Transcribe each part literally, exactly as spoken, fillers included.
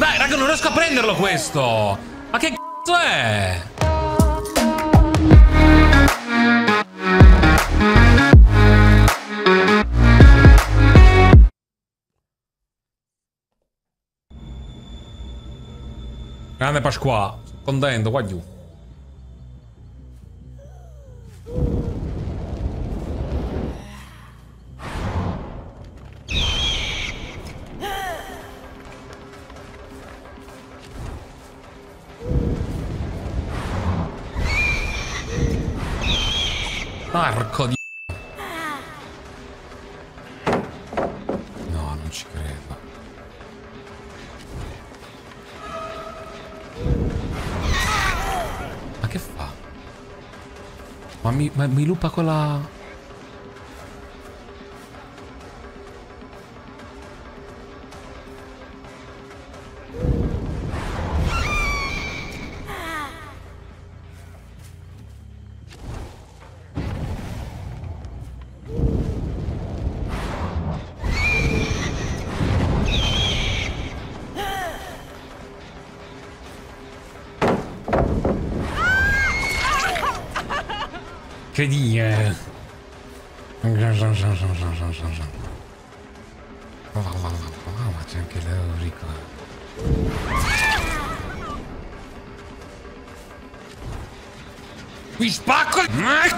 Dai, raga, non riesco a prenderlo questo. Ma che cazzo è? Grande Pasqua, sono contento, qua giù. Porco di... No, non ci credo. Ma che fa? Ma mi, ma mi lupa con la... Che dire? Ma c'è anche l'Eurico. Mi spacco il...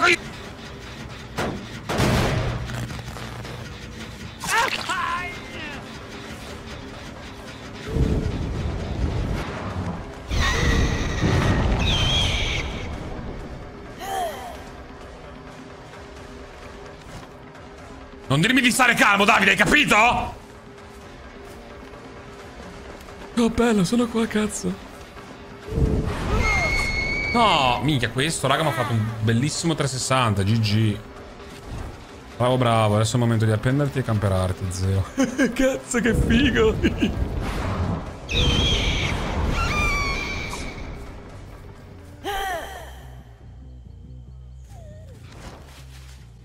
Non dirmi di stare calmo, Davide, hai capito? Oh, bello, sono qua, cazzo. No, minchia, questo, raga, mi ha fatto un bellissimo trecentosessanta, G G. Bravo, bravo, adesso è il momento di appenderti e camperarti, zio. Cazzo, che figo.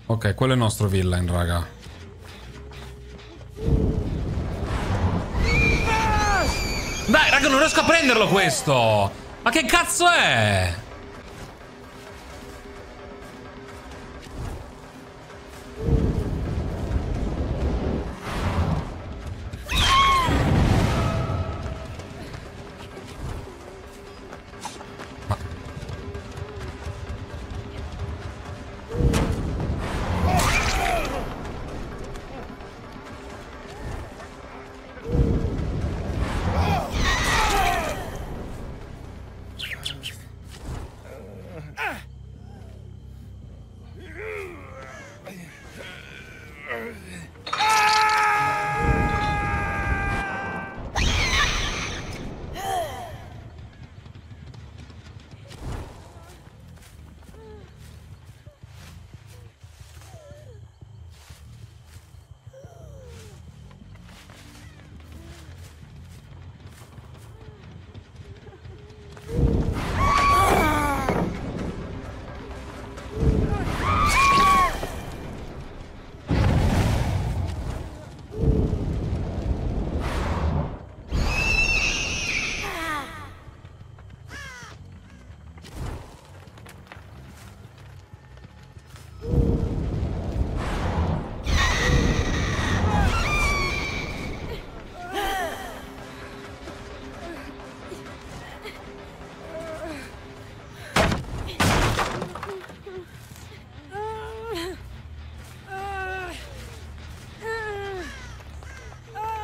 Ok, quello è il nostro villain, raga. Dai, raga, non riesco a prenderlo questo! Ma che cazzo è?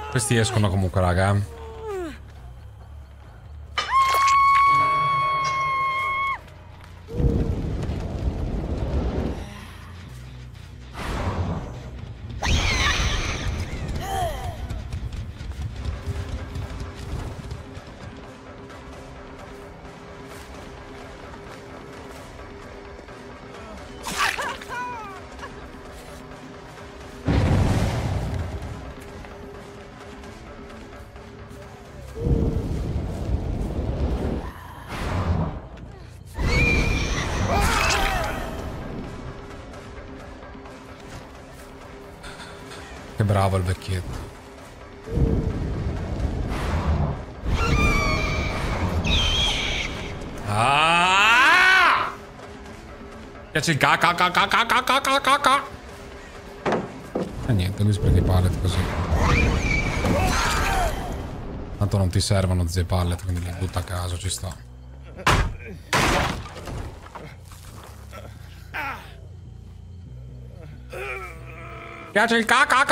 Questi escono comunque, raga. Bravo il vecchietto. Ah! Mi piace il caca. E niente, lui spreca i pallet così. Tanto non ti servono ze pallet, quindi li butta a caso, ci sta. Mi piace il caca.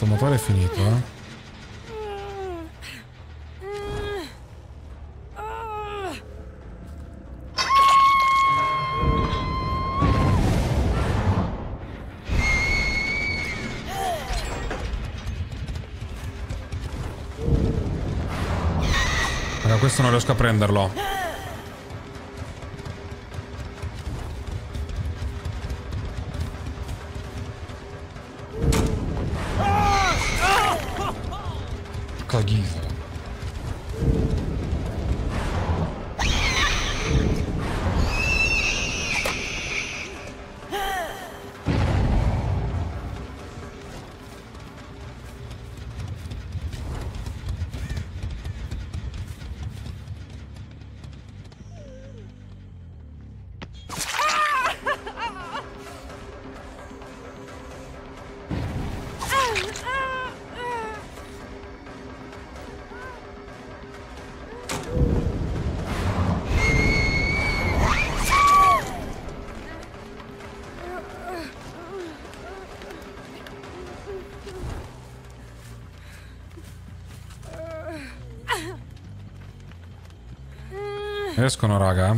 Il motore è finito, eh? Raga, questo non riesco a prenderlo. Escono, raga.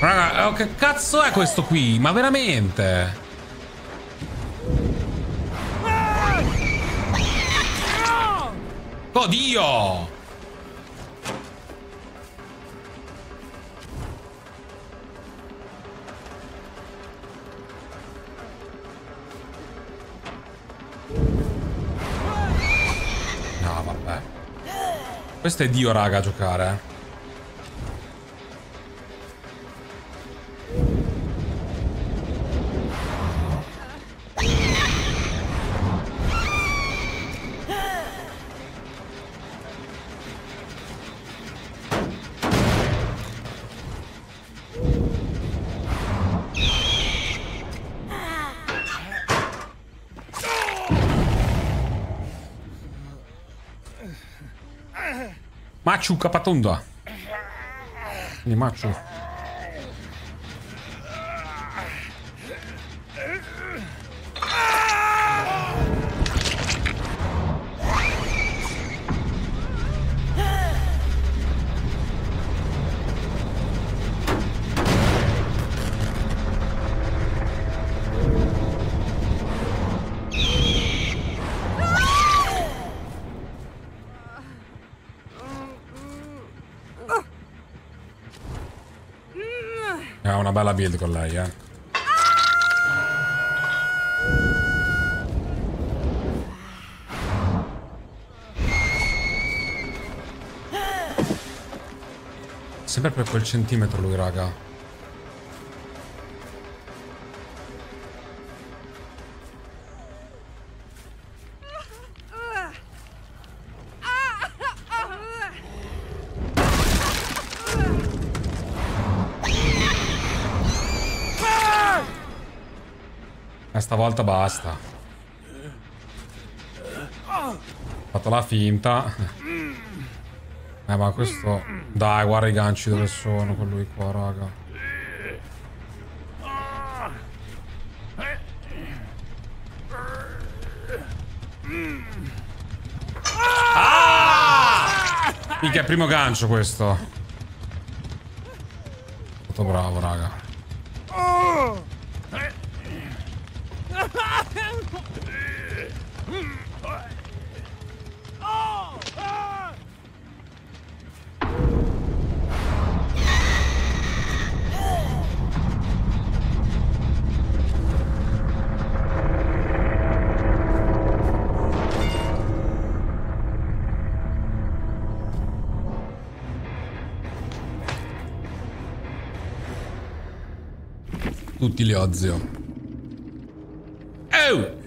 Raga, oh, che cazzo è questo qui? Ma veramente? Oddio! No, vabbè. Questo è Dio, raga, a giocare, eh. Machu Capatonda. Quindi Machu. Bella build con lei, eh. Sempre per quel centimetro lui, raga. Stavolta basta. Ho fatto la finta. Eh, ma questo... Dai, guarda i ganci dove sono con lui qua, raga. Minchia, è il primo gancio questo. Molto bravo, raga. Tutti li ho, zio. Ew!